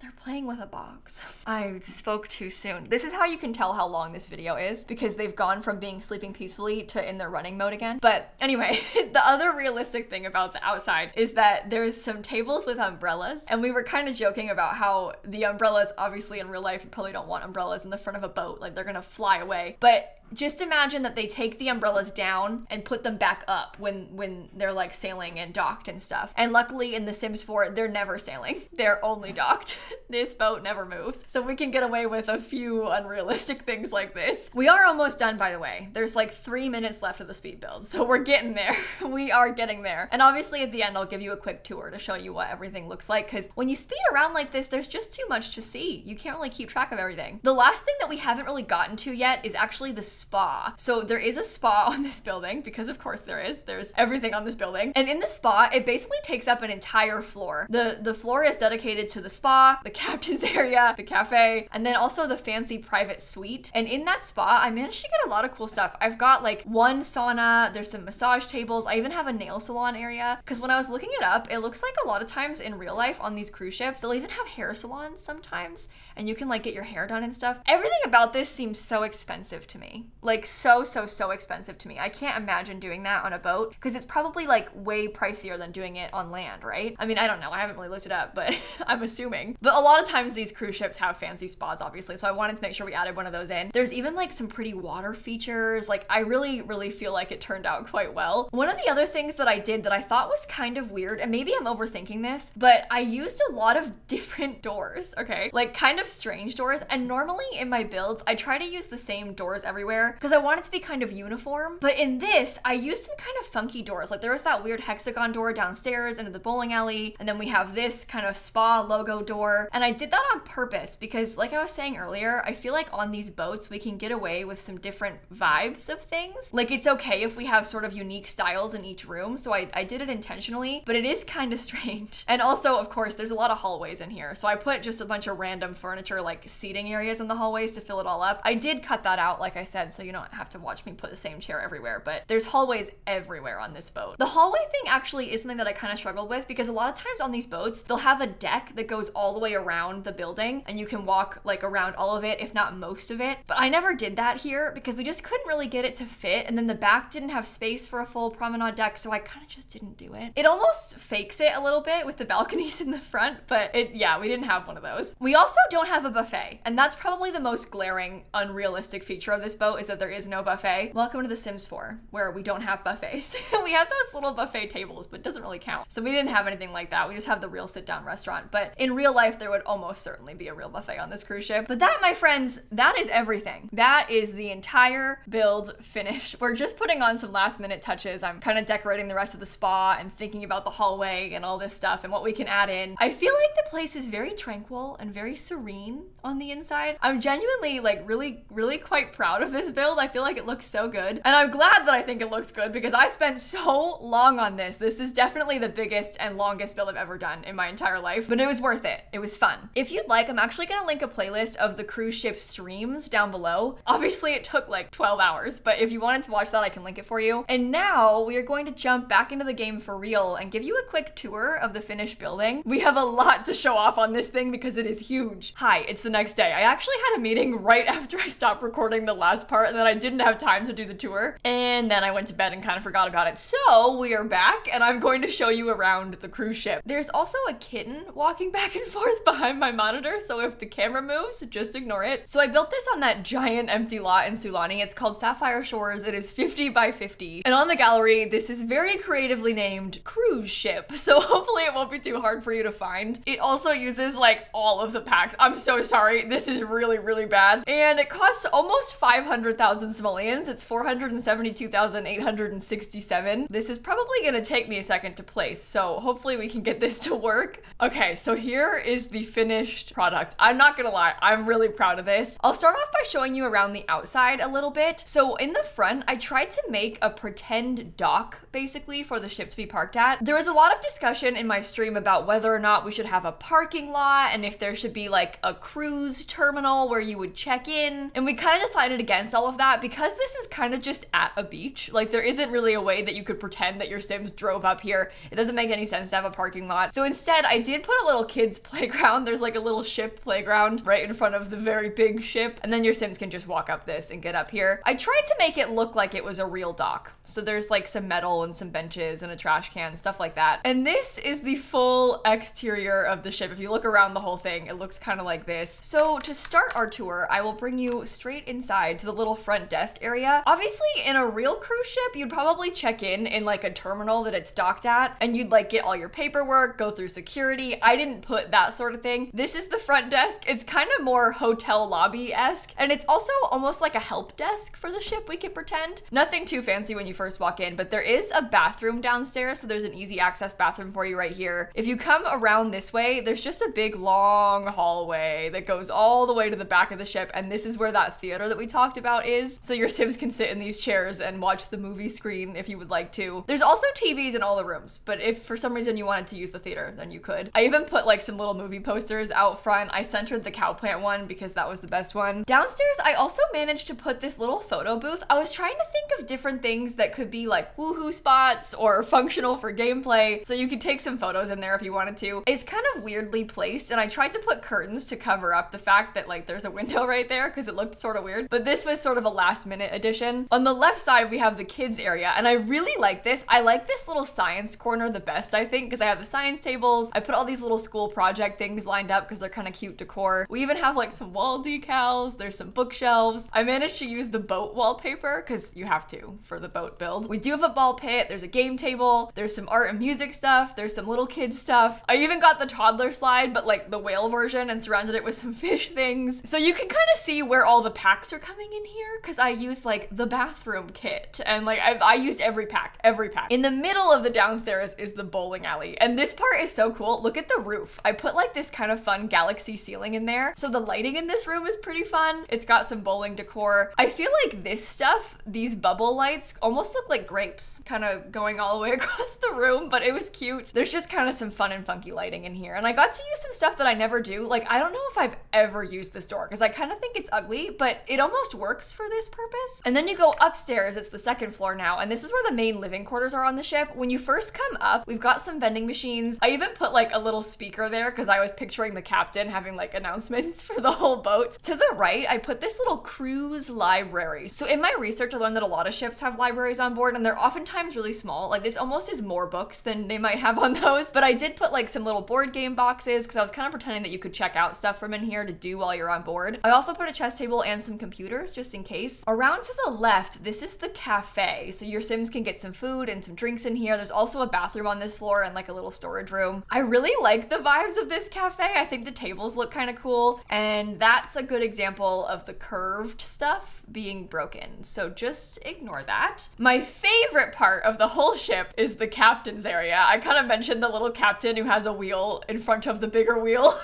they're playing with a box. I spoke too soon. This is how you can tell how long this video is, because they've gone from being sleeping peacefully to in their running mode again. But anyway, the other realistic thing about the outside is that there's some tables with umbrellas, and we were kind of joking about how the umbrellas, obviously in real life, you probably don't want umbrellas in the front of a boat, like they're gonna fly away. But just imagine that they take the umbrellas down and put them back up when when they're like sailing and docked and stuff. And luckily in The Sims four, they're never sailing. They're only docked. This boat never moves. So we can get away with a few unrealistic things like this. We are almost done, by the way. There's like three minutes left of the speed build. So we're getting there. We are getting there. And obviously at the end, I'll give you a quick tour to show you what everything looks like, because when you speed around like this, there's just too much to see. You can't really keep track of everything. The last thing that we haven't really gotten to yet is actually the spa. So there is a spa on this building, because of course there is. There's everything on this building. And in the spa, it basically takes up an entire floor. The the floor is dedicated to the spa, the captain's area, the cafe, and then also the fancy private suite. And in that spa, I managed to get a lot of cool stuff. I've got like one sauna, there's some massage tables. I even have a nail salon area, because when I was looking it up, it looks like a lot of times in real life on these cruise ships, they'll even have hair salons sometimes, and you can like get your hair done and stuff. Everything about this seems so expensive to me. Like so, so, so expensive to me. I can't imagine doing that on a boat, because it's probably like way pricier than doing it on land, right? I mean, I don't know. I haven't really looked it up, but I'm assuming. But a lot of times these cruise ships have fancy spas, obviously. So I wanted to make sure we added one of those in. There's even like some pretty water features. Like I really, really feel like it turned out quite well. One of the other things that I did that I thought was kind of weird, and maybe I'm overthinking this, but I used a lot of different doors, okay? Like kind of strange doors. And normally in my builds, I try to use the same doors everywhere, because I want it to be kind of uniform. But in this, I used some kind of funky doors. Like there was that weird hexagon door downstairs into the bowling alley. And then we have this kind of spa logo door. And I did that on purpose because like I was saying earlier, I feel like on these boats, we can get away with some different vibes of things. Like it's okay if we have sort of unique styles in each room. So I, I did it intentionally, but it is kind of strange. And also, of course, there's a lot of hallways in here. So I put just a bunch of random furniture, like seating areas in the hallways to fill it all up. I did cut that out, like I said, so you don't have to watch me put the same chair everywhere, but there's hallways everywhere on this boat. The hallway thing actually is something that I kind of struggled with, because a lot of times on these boats, they'll have a deck that goes all the way around the building and you can walk like around all of it, if not most of it. But I never did that here because we just couldn't really get it to fit. And then the back didn't have space for a full promenade deck. So I kind of just didn't do it. It almost fakes it a little bit with the balconies in the front, but it, yeah, we didn't have one of those. We also don't have a buffet, and that's probably the most glaring, unrealistic feature of this boat. though is that there is no buffet. Welcome to The Sims four, where we don't have buffets. We have those little buffet tables, but it doesn't really count. So we didn't have anything like that. We just have the real sit-down restaurant. But in real life, there would almost certainly be a real buffet on this cruise ship. But that, my friends, that is everything. That is the entire build finished. We're just putting on some last minute touches. I'm kind of decorating the rest of the spa and thinking about the hallway and all this stuff and what we can add in. I feel like the place is very tranquil and very serene on the inside. I'm genuinely like really, really quite proud of this build. I feel like it looks so good. And I'm glad that I think it looks good because I spent so long on this. This is definitely the biggest and longest build I've ever done in my entire life, but it was worth it. It was fun. If you'd like, I'm actually gonna link a playlist of the cruise ship streams down below. Obviously it took like twelve hours, but if you wanted to watch that, I can link it for you. And now we are going to jump back into the game for real and give you a quick tour of the finished building. We have a lot to show off on this thing because it is huge. Hi, it's the next day. I actually had a meeting right after I stopped recording the last part and then I didn't have time to do the tour. And then I went to bed and kind of forgot about it. So we are back and I'm going to show you around the cruise ship. There's also a kitten walking back and forth behind my monitor. So if the camera moves, just ignore it. So I built this on that giant empty lot in Sulani. It's called Sapphire Shores. It is fifty by fifty. And on the gallery, this is very creatively named cruise ship. So hopefully it won't be too hard for you to find. It also uses like all of the packs. I'm so sorry. This is really, really bad. And it costs almost five hundred thousand simoleons. It's four hundred seventy-two thousand eight hundred sixty-seven. This is probably gonna take me a second to place. So hopefully we can get this to work. Okay, so here is the finished product. I'm not gonna lie. I'm really proud of this. I'll start off by showing you around the outside a little bit. So in the front, I tried to make a pretend dock basically for the ship to be parked at. There was a lot of discussion in my stream about whether or not we should have a parking lot and if there should be like a cruise terminal where you would check in. And we kind of decided against all of that because this is kind of just at a beach. Like there isn't really a way that you could pretend that your Sims drove up here. It doesn't make any sense to have a parking lot. So instead I did put a little kids playground. There's like a little ship playground right in front of the very big ship. And then your Sims can just walk up this and get up here. I tried to make it look like it was a real dock. So there's like some metal and some benches and a trash can, stuff like that. And this is the full exterior of the ship. If you look around the whole thing, it looks kind of like this. So to start our tour, I will bring you straight inside to the little front desk area. Obviously in a real cruise ship, you'd probably check in in like a terminal that it's docked at and you'd like get all your paperwork, go through security. I didn't put that sort of thing. This is the front desk. It's kind of more hotel lobby-esque and it's also almost like a help desk for the ship, we can pretend. Nothing too fancy when you first walk in, but there is a bathroom downstairs, so there's an easy access bathroom for you right here. If you come around this way, there's just a big long hallway that goes all the way to the back of the ship and this is where that theater that we talked about is. So your Sims can sit in these chairs and watch the movie screen if you would like to. There's also T Vs in all the rooms, but if for some reason you wanted to use the theater, then you could. I even put like some little movie posters out front. I centered the cow plant one because that was the best one. Downstairs, I also managed to put this little photo booth. I was trying to think of different things that could be like woohoo spots or functional for gameplay. So you could take some photos in there if you wanted to. It's kind of weirdly placed and I tried to put curtains to cover up the fact that like there's a window right there because it looked sort of weird. But this was sort of a last minute addition. On the left side, we have the kids area and I really like this. I like this little science corner the best, I think, because I have the science tables. I put all these little school project things lined up because they're kind of cute decor. We even have like some wall decals. There's some bookshelves. I managed to use the boat wallpaper because you have to for the boat build. We do have a ball pit. There's a game table. There's some art and music stuff. There's some little kids stuff. I even got the toddler slide, but like the whale version and surrounded it with some fish things. So you can kind of see where all the packs are coming in here because I used like the bathroom kit and like I, I used every pack, every pack. In the middle of the downstairs is the bowling alley. And this part is so cool. Look at the roof. I put like this kind of fun galaxy ceiling in there. So the lighting in this room is pretty fun. It's got some bowling decor. I feel like this stuff, these bubble lights almost look like grapes kind of going all the way across the room, but it was cute. There's just kind of some fun and funky lighting in here. And I got to use some stuff that I never do. Like, I don't know if I've ever used this door because I kind of think it's ugly, but it almost works for this purpose. And then you go upstairs, it's the second floor now. And this is where the main living quarters are on the ship. When you first come up, we've got some vending machines. I even put like a little speaker there because I was picturing the captain having like announcements for the whole boat. To the right, I put this little cruise library. So in my research, I learned that a lot of ships have libraries on board and they're oftentimes really small. Like this almost is more books than they might have on those. But I did put like some little board game boxes because I was kind of pretending that you could check out stuff from in here to do while you're on board. I also put a chess table and some computers just just in case. Around to the left, this is the cafe. So your Sims can get some food and some drinks in here. There's also a bathroom on this floor and like a little storage room. I really like the vibes of this cafe. I think the tables look kind of cool. And that's a good example of the curved stuff being broken. So just ignore that. My favorite part of the whole ship is the captain's area. I kind of mentioned the little captain who has a wheel in front of the bigger wheel,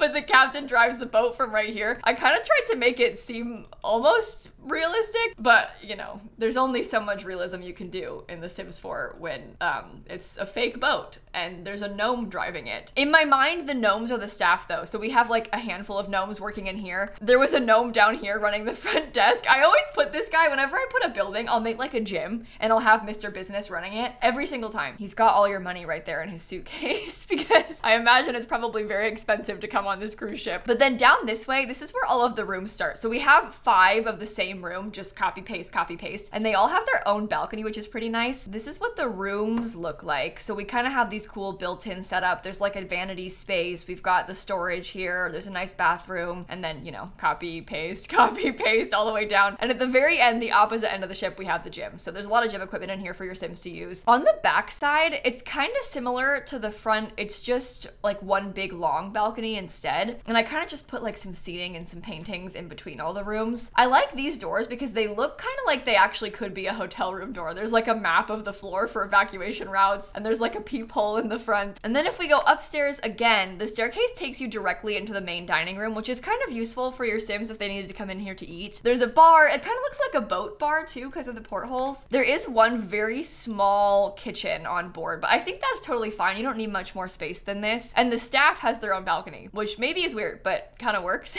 but the captain drives the boat from right here. I kind of tried to make it seem almost realistic, but you know, there's only so much realism you can do in The Sims four when um, it's a fake boat and there's a gnome driving it. In my mind, the gnomes are the staff though. So we have like a handful of gnomes working in here. There was a gnome down here running the front desk. I always put this guy, whenever I put a building, I'll make like a gym and I'll have Mister Business running it every single time. He's got all your money right there in his suitcase because I imagine it's probably very expensive to come on this cruise ship. But then down this way, this is where all of the rooms start. So we have five of the same room, just copy paste, copy paste. And they all have their own balcony, which is pretty nice. This is what the rooms look like. So we kind of have these cool built-in setup. There's like a vanity space. We've got the storage here. There's a nice bathroom. And then, you know, copy paste, copy paste all the way down. And at the very end, the opposite end of the ship, we have the gym. So there's a lot of gym equipment in here for your Sims to use. On the back side, it's kind of similar to the front. It's just like one big long balcony instead. And I kind of just put like some seating and some paintings in between all the rooms. I like these doors because they look kind of like they actually could be a hotel room door. There's like a map of the floor for evacuation routes and there's like a peephole in the front. And then if we go upstairs again, the staircase takes you directly into the main dining room, which is kind of useful for your Sims if they needed to come in here to eat. There's a bar. It kind of looks like a boat bar too because of the portholes. There is one very small kitchen on board, but I think that's totally fine. You don't need much more space than this. And the staff has their own balcony, which maybe is weird, but kind of works.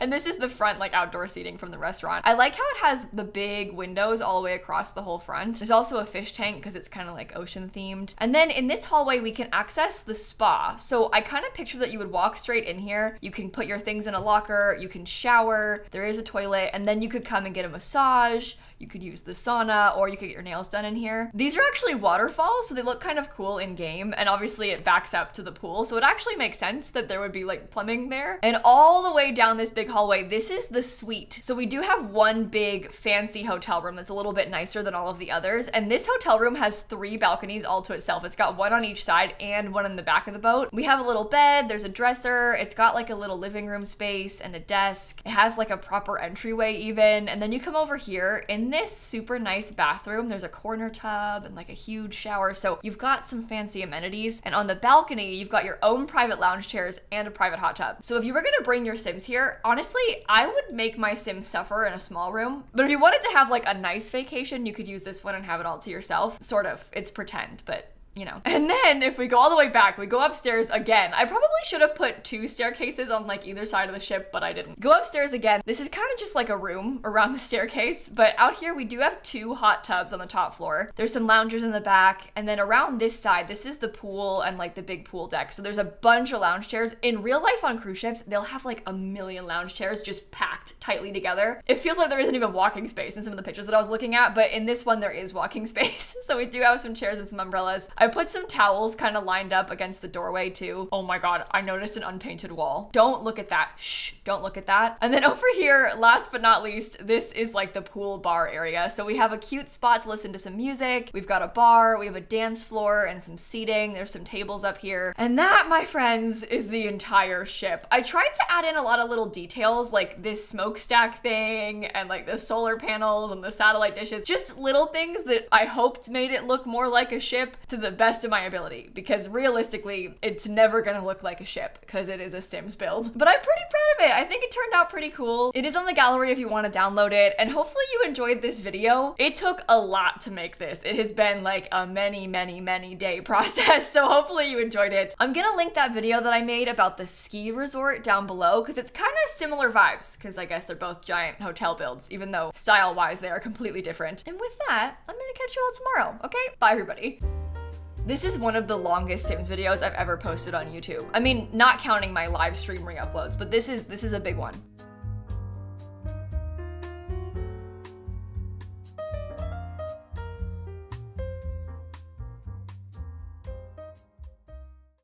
And this is the front like outdoor seating from the restaurant. I like how it has the big windows all the way across the whole front. There's also a fish tank because it's kind of like ocean themed. And then in this hallway, we can access the spa. So I kind of picture that you would walk straight in here. You can put your things in a locker, you can shower, there is a toilet, and then you could come and get a massage. You could use the sauna or you could get your nails done in here. These are actually waterfalls, so they look kind of cool in game. And obviously it backs up to the pool. So it actually makes sense that there would be like plumbing there. And all the way down this big hallway, this is the suite. So we do have one big fancy hotel room that's a little bit nicer than all of the others. And this hotel room has three balconies all to itself. It's got one on each side and one in the back of the boat. We have a little bed, there's a dresser. It's got like a little living room space and a desk. It has like a proper entryway even. And then you come over here in this super nice bathroom. There's a corner tub and like a huge shower. So you've got some fancy amenities. And on the balcony, you've got your own private lounge chairs and a private hot tub. So if you were gonna bring your Sims here, honestly, I would make my Sims suffer in a small room. But if you wanted to have like a nice vacation, you could use this one and have it all to yourself. Sort of, it's pretend, but you know. And then if we go all the way back, we go upstairs again. I probably should have put two staircases on like either side of the ship, but I didn't. Go upstairs again. This is kind of just like a room around the staircase, but out here we do have two hot tubs on the top floor. There's some loungers in the back. And then around this side, this is the pool and like the big pool deck. So there's a bunch of lounge chairs. In real life on cruise ships, they'll have like a million lounge chairs just packed tightly together. It feels like there isn't even walking space in some of the pictures that I was looking at, but in this one there is walking space. So we do have some chairs and some umbrellas. I put some towels kind of lined up against the doorway too. Oh my God, I noticed an unpainted wall. Don't look at that. Shh, don't look at that. And then over here, last but not least, this is like the pool bar area. So we have a cute spot to listen to some music. We've got a bar, we have a dance floor and some seating. There's some tables up here. And that, my friends, is the entire ship. I tried to add in a lot of little details like this smokestack thing and like the solar panels and the satellite dishes, just little things that I hoped made it look more like a ship to the best of my ability, because realistically, it's never gonna look like a ship because it is a Sims build. But I'm pretty proud of it. I think it turned out pretty cool. It is on the gallery if you want to download it, and hopefully you enjoyed this video. It took a lot to make this. It has been like a many, many, many day process, so hopefully you enjoyed it. I'm gonna link that video that I made about the ski resort down below because it's kind of similar vibes, because I guess they're both giant hotel builds, even though style-wise they are completely different. And with that, I'm gonna catch you all tomorrow, okay? Bye, everybody. This is one of the longest Sims videos I've ever posted on YouTube. I mean, not counting my live stream re-uploads, but this is this is a big one.